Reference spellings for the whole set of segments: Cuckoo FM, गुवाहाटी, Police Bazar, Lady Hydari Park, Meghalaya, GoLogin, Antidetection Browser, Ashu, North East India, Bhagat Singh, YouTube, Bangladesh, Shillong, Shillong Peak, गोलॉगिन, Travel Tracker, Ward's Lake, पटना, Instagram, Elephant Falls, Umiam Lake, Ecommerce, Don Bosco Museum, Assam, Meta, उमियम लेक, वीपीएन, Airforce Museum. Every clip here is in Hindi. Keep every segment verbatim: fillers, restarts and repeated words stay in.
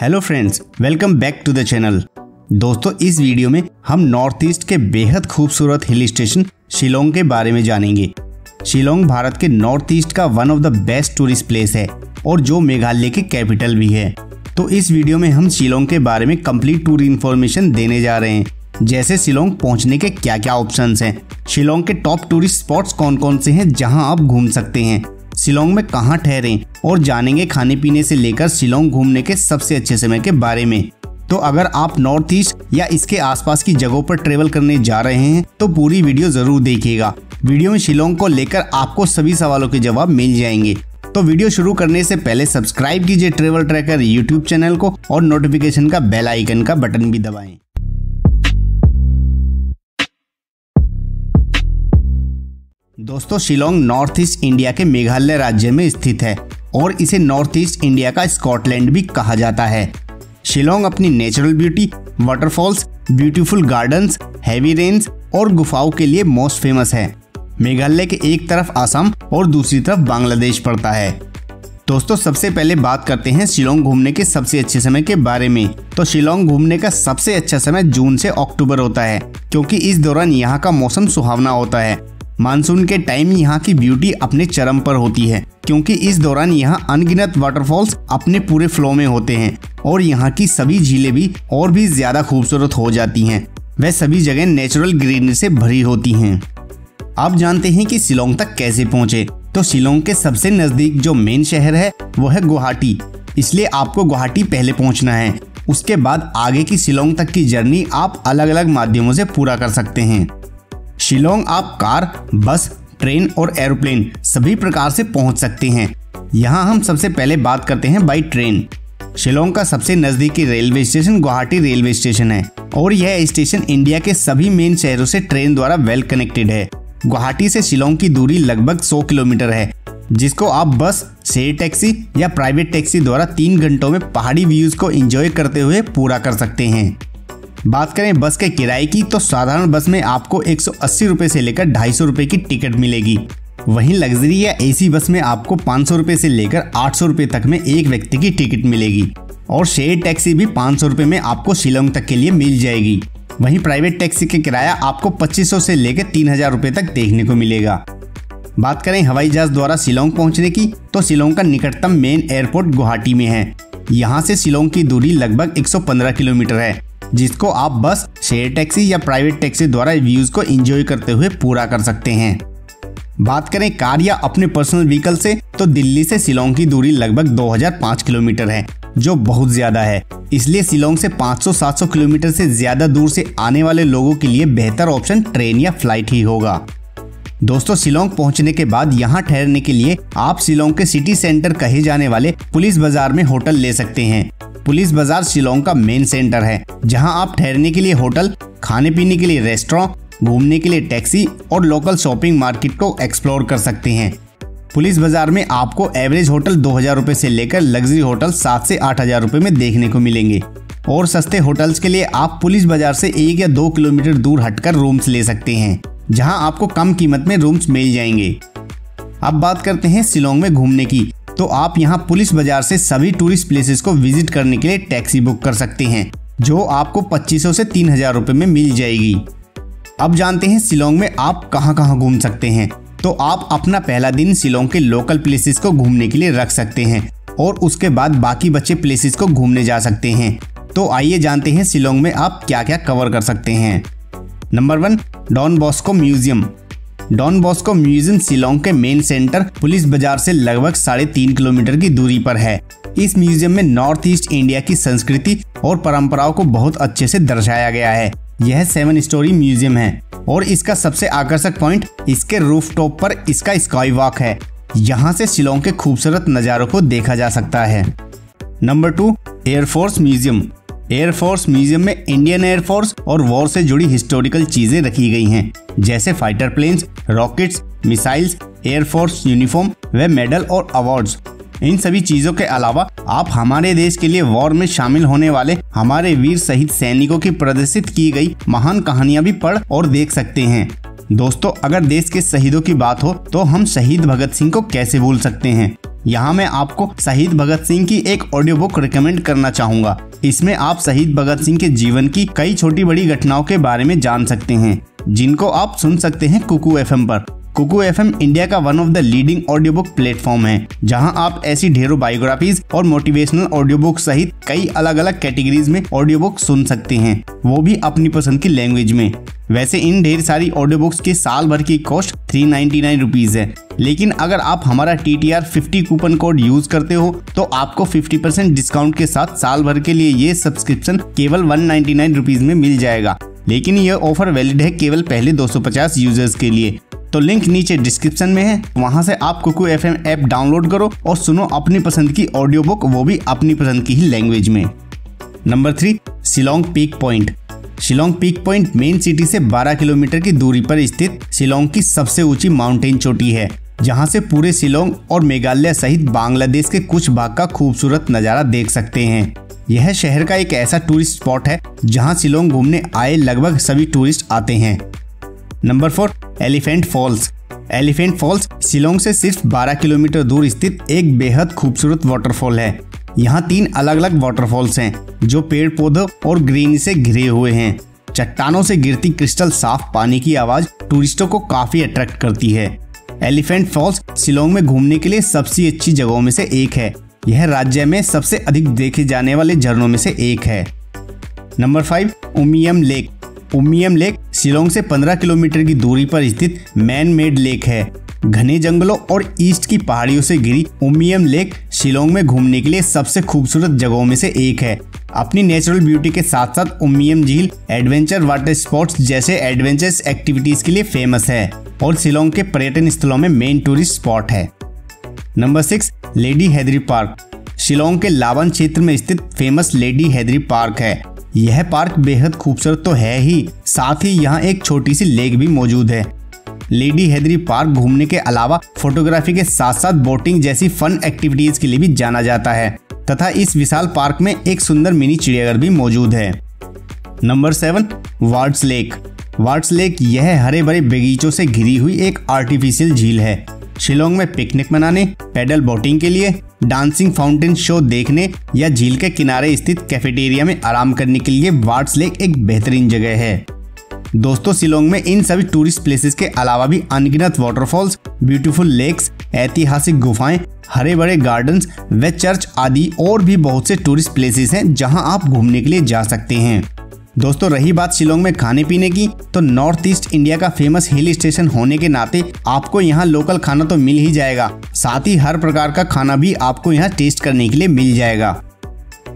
Hello friends, welcome back to the channel. दोस्तों, इस वीडियो में हम नॉर्थ ईस्ट के बेहद खूबसूरत हिल स्टेशन शिलोंग के बारे में जानेंगे। शिलोंग भारत के नॉर्थ ईस्ट का one of the best tourist place है और जो मेघालय की कैपिटल भी है। तो इस वीडियो में हम शिलोंग के बारे में कंप्लीट टूर इन्फॉर्मेशन देने जा रहे हैं, जैसे शिलोंग पहुँचने के क्या क्या ऑप्शंस हैं, शिलोंग के टॉप टूरिस्ट स्पॉट्स कौन कौन से हैं जहाँ आप घूम सकते हैं, शिलोंग में कहाँ ठहरें और जानेंगे खाने पीने से लेकर शिलोंग घूमने के सबसे अच्छे समय के बारे में। तो अगर आप नॉर्थ ईस्ट या इसके आसपास की जगहों पर ट्रेवल करने जा रहे हैं तो पूरी वीडियो जरूर देखिएगा। वीडियो में शिलोंग को लेकर आपको सभी सवालों के जवाब मिल जाएंगे। तो वीडियो शुरू करने से पहले सब्सक्राइब कीजिए ट्रेवल ट्रैकर यूट्यूब चैनल को और नोटिफिकेशन का बेल आइकन का बटन भी दबाएं। दोस्तों, शिलोंग नॉर्थ ईस्ट इंडिया के मेघालय राज्य में स्थित है और इसे नॉर्थ ईस्ट इंडिया का स्कॉटलैंड भी कहा जाता है। शिलोंग अपनी natural beauty, waterfalls, beautiful gardens, heavy rains और गुफाओं के लिए मोस्ट फेमस है। मेघालय के एक तरफ असम और दूसरी तरफ बांग्लादेश पड़ता है। दोस्तों, सबसे पहले बात करते हैं शिलोंग घूमने के सबसे अच्छे समय के बारे में। तो शिलोंग घूमने का सबसे अच्छा समय जून से अक्टूबर होता है, क्योंकि इस दौरान यहाँ का मौसम सुहावना होता है। मानसून के टाइम यहाँ की ब्यूटी अपने चरम पर होती है, क्योंकि इस दौरान यहाँ अनगिनत वाटरफॉल्स अपने पूरे फ्लो में होते हैं और यहाँ की सभी झीलें भी और भी ज़्यादा खूबसूरत हो जाती हैं। वह सभी जगह नेचुरल ग्रीनरी से भरी होती हैं। आप जानते हैं कि शिलोंग तक कैसे पहुँचे। तो शिलोंग के सबसे नज़दीक जो मेन शहर है वो है गुवाहाटी, इसलिए आपको गुवाहाटी पहले पहुँचना है। उसके बाद आगे की शिलोंग तक की जर्नी आप अलग अलग माध्यमों से पूरा कर सकते हैं। शिलोंग आप कार, बस, ट्रेन और एरोप्लेन सभी प्रकार से पहुंच सकते हैं। यहां हम सबसे पहले बात करते हैं बाई ट्रेन। शिलोंग का सबसे नज़दीकी railway station गुवाहाटी railway station है और यह स्टेशन इंडिया के सभी मेन शहरों से ट्रेन द्वारा वेल कनेक्टेड है। गुवाहाटी से शिलोंग की दूरी लगभग सौ किलोमीटर है, जिसको आप बस, शेयर टैक्सी या प्राइवेट टैक्सी द्वारा तीन घंटों में पहाड़ी व्यूज़ को एंजॉय करते हुए पूरा कर सकते हैं। बात करें बस के किराए की, तो साधारण बस में आपको एक सौ अस्सी रुपए से लेकर ढाई सौ रुपए की टिकट मिलेगी। वहीं लग्जरी या एसी बस में आपको पाँच सौ रुपए से लेकर आठ सौ रुपए तक में एक व्यक्ति की टिकट मिलेगी और शेयर टैक्सी भी पाँच सौ रुपए में आपको शिलोंग तक के लिए मिल जाएगी। वहीं प्राइवेट टैक्सी के किराया आपको पच्चीस सौ से लेकर तीन हजार रुपए तक देखने को मिलेगा। बात करें हवाई जहाज द्वारा शिलोंग पहुँचने की, तो शिलोंग का निकटतम मेन एयरपोर्ट गुवाहाटी में है। यहाँ से शिलोंग की दूरी लगभग एक सौ पंद्रह किलोमीटर है, जिसको आप बस, शेयर टैक्सी या प्राइवेट टैक्सी द्वारा व्यूज़ को एंजॉय करते हुए पूरा कर सकते हैं। बात करें कार या अपने पर्सनल व्हीकल से, तो दिल्ली से शिलोंग की दूरी लगभग दो हजार पाँच किलोमीटर है, जो बहुत ज़्यादा है। इसलिए शिलोंग से पाँच सौ से सात सौ किलोमीटर से ज़्यादा दूर से आने वाले लोगों के लिए बेहतर ऑप्शन ट्रेन या फ्लाइट ही होगा। दोस्तों, शिलोंग पहुँचने के बाद यहाँ ठहरने के लिए आप शिलोंग के सिटी सेंटर कहे जाने वाले पुलिस बाजार में होटल ले सकते हैं। पुलिस बाजार शिलोंग का मेन सेंटर है, जहां आप ठहरने के लिए होटल, खाने पीने के लिए रेस्टोरेंट, घूमने के लिए टैक्सी और लोकल शॉपिंग मार्केट को एक्सप्लोर कर सकते हैं। पुलिस बाजार में आपको एवरेज होटल दो हजार रुपये से लेकर लग्जरी होटल सात से आठ हजार रुपये में देखने को मिलेंगे और सस्ते होटल्स के लिए आप पुलिस बाजार से एक या दो किलोमीटर दूर हटकर रूम्स ले सकते हैं, जहाँ आपको कम कीमत में रूम्स मिल जाएंगे। अब बात करते हैं शिलोंग में घूमने की, तो आप यहां पुलिस बाजार से सभी टूरिस्ट प्लेसेस को विजिट करने के लिए टैक्सी बुक कर सकते हैं, जो आपको पच्चीस सौ से तीन हजार रुपए में मिल जाएगी। अब जानते हैं शिलोंग में आप कहां कहां घूम सकते हैं। तो आप अपना पहला दिन शिलोंग के लोकल प्लेसेस को घूमने के लिए रख सकते हैं और उसके बाद बाकी बचे प्लेसेस को घूमने जा सकते हैं। तो आइए जानते हैं शिलोंग में आप क्या क्या कवर कर सकते हैं। Number one, Don Bosco museum. Don Bosco museum Shillong के मेन सेंटर पुलिस बाजार से लगभग साढ़े तीन किलोमीटर की दूरी पर है। इस म्यूजियम में नॉर्थ ईस्ट इंडिया की संस्कृति और परंपराओं को बहुत अच्छे से दर्शाया गया है। यह सेवन स्टोरी म्यूजियम है और इसका सबसे आकर्षक पॉइंट इसके रूफटॉप पर इसका स्काई वॉक है। यहाँ से शिलोंग के खूबसूरत नज़ारों को देखा जा सकता है। Number two, air force museum. Air force museum में इंडियन एयरफोर्स और वॉर से जुड़ी हिस्टोरिकल चीजें रखी गई हैं, जैसे fighter planes, rockets, missiles, air force uniform व मेडल और अवार्ड्स। इन सभी चीज़ों के अलावा आप हमारे देश के लिए वॉर में शामिल होने वाले हमारे वीर शहीद सैनिकों की प्रदर्शित की गई महान कहानियां भी पढ़ और देख सकते हैं। दोस्तों, अगर देश के शहीदों की बात हो तो हम शहीद भगत सिंह को कैसे भूल सकते हैं। यहाँ मैं आपको शहीद भगत सिंह की एक ऑडियो बुक रिकमेंड करना चाहूँगा। इसमें आप शहीद भगत सिंह के जीवन की कई छोटी बड़ी घटनाओं के बारे में जान सकते हैं, जिनको आप सुन सकते हैं कुकू एफएम पर। कुकू एफएम इंडिया का one of the leading audio book platform है, जहां आप ऐसी ढेरों बायोग्राफीज और मोटिवेशनल ऑडियो बुक सहित कई अलग अलग कैटेगरीज में ऑडियो बुक सुन सकते हैं, वो भी अपनी पसंद की लैंग्वेज में। वैसे इन ढेर सारी ऑडियो बुक्स के साल भर की cost three ninety nine rupees है, लेकिन अगर आप हमारा T T R fifty coupon code use करते हो तो आपको फिफ्टी परसेंट डिस्काउंट के साथ साल भर के लिए ये सब्सक्रिप्शन केवल वन नाइन्टी नाइन रुपीज में मिल जाएगा। लेकिन यह ऑफर वैलिड है केवल पहले दो सौ पचास यूजर्स के लिए। तो लिंक नीचे डिस्क्रिप्शन में है, वहां से आप कुकू एफएम ऐप डाउनलोड करो और सुनो अपनी पसंद की ऑडियो बुक, वो भी अपनी पसंद की ही लैंग्वेज में। Number three, Shillong peak point. Shillong peak point main city से बारह किलोमीटर की दूरी पर स्थित शिलोंग की सबसे ऊंची माउंटेन चोटी है, जहां से पूरे शिलोंग और मेघालय सहित बांग्लादेश के कुछ भाग का खूबसूरत नज़ारा देख सकते हैं। यह शहर का एक ऐसा टूरिस्ट स्पॉट है जहां शिलोंग घूमने आए लगभग सभी टूरिस्ट आते हैं। Number four, Elephant false. Elephant false Shillong से सिर्फ बारह किलोमीटर दूर स्थित एक बेहद खूबसूरत वाटरफॉल है। यहाँ तीन अलग अलग वाटरफॉल्स हैं जो पेड़ पौधों और ग्रीन से घिरे हुए हैं। चट्टानों से गिरती क्रिस्टल साफ पानी की आवाज टूरिस्टों को काफी अट्रैक्ट करती है। एलिफेंट फॉल्स शिलोंग में घूमने के लिए सबसे अच्छी जगहों में से एक है। यह राज्य में सबसे अधिक देखे जाने वाले झरनों में से एक है। Number five, उमियम लेक। उमियम लेक Shillong से पंद्रह किलोमीटर की दूरी पर स्थित मैन मेड लेक है। घने जंगलों और ईस्ट की पहाड़ियों से घिरी उमियम लेक शिलोंग में घूमने के लिए सबसे खूबसूरत जगहों में से एक है। अपनी नेचुरल ब्यूटी के साथ साथ उमियम झील एडवेंचर वाटर स्पोर्ट्स जैसे एडवेंचरस एक्टिविटीज के लिए फेमस है और शिलोंग के पर्यटन स्थलों में मेन टूरिस्ट स्पॉट है। Number six, Lady Hydari park. Shillong के लावान क्षेत्र में स्थित फेमस लेडी हैदरी पार्क है। यह पार्क बेहद खूबसूरत तो है ही, साथ ही यहाँ एक छोटी सी लेक भी मौजूद है। लेडी हैदरी पार्क घूमने के अलावा फोटोग्राफी के साथ साथ बोटिंग जैसी फन एक्टिविटीज के लिए भी जाना जाता है, तथा इस विशाल पार्क में एक सुंदर मिनी चिड़ियाघर भी मौजूद है। Number seven, Wards lake. Wards lake यह हरे भरे बगीचों से घिरी हुई एक आर्टिफिशियल झील है। शिलोंग में पिकनिक मनाने, पैडल बोटिंग के लिए, डांसिंग फाउंटेन शो देखने या झील के किनारे स्थित कैफेटेरिया में आराम करने के लिए वार्ड्स लेक एक बेहतरीन जगह है। दोस्तों, शिलोंग में इन सभी टूरिस्ट प्लेसेस के अलावा भी अनगिनत वाटरफॉल्स, ब्यूटीफुल लेक्स, ऐतिहासिक गुफाएं, हरे भरे गार्डन्स व चर्च आदि और भी बहुत से टूरिस्ट प्लेसेस हैं जहां आप घूमने के लिए जा सकते हैं। दोस्तों, रही बात शिलोंग में खाने पीने की, तो नॉर्थ ईस्ट इंडिया का फेमस हिल स्टेशन होने के नाते आपको यहाँ लोकल खाना तो मिल ही जाएगा, साथ ही हर प्रकार का खाना भी आपको यहाँ टेस्ट करने के लिए मिल जाएगा।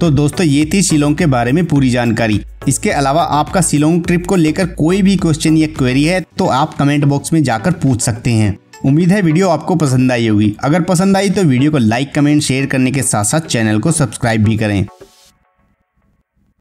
तो दोस्तों, ये थी शिलोंग के बारे में पूरी जानकारी। इसके अलावा आपका शिलोंग ट्रिप को लेकर कोई भी क्वेश्चन या क्वेरी है तो आप कमेंट बॉक्स में जाकर पूछ सकते हैं। उम्मीद है वीडियो आपको पसंद आई होगी। अगर पसंद आई तो वीडियो को लाइक, कमेंट, शेयर करने के साथ साथ चैनल को सब्सक्राइब भी करें।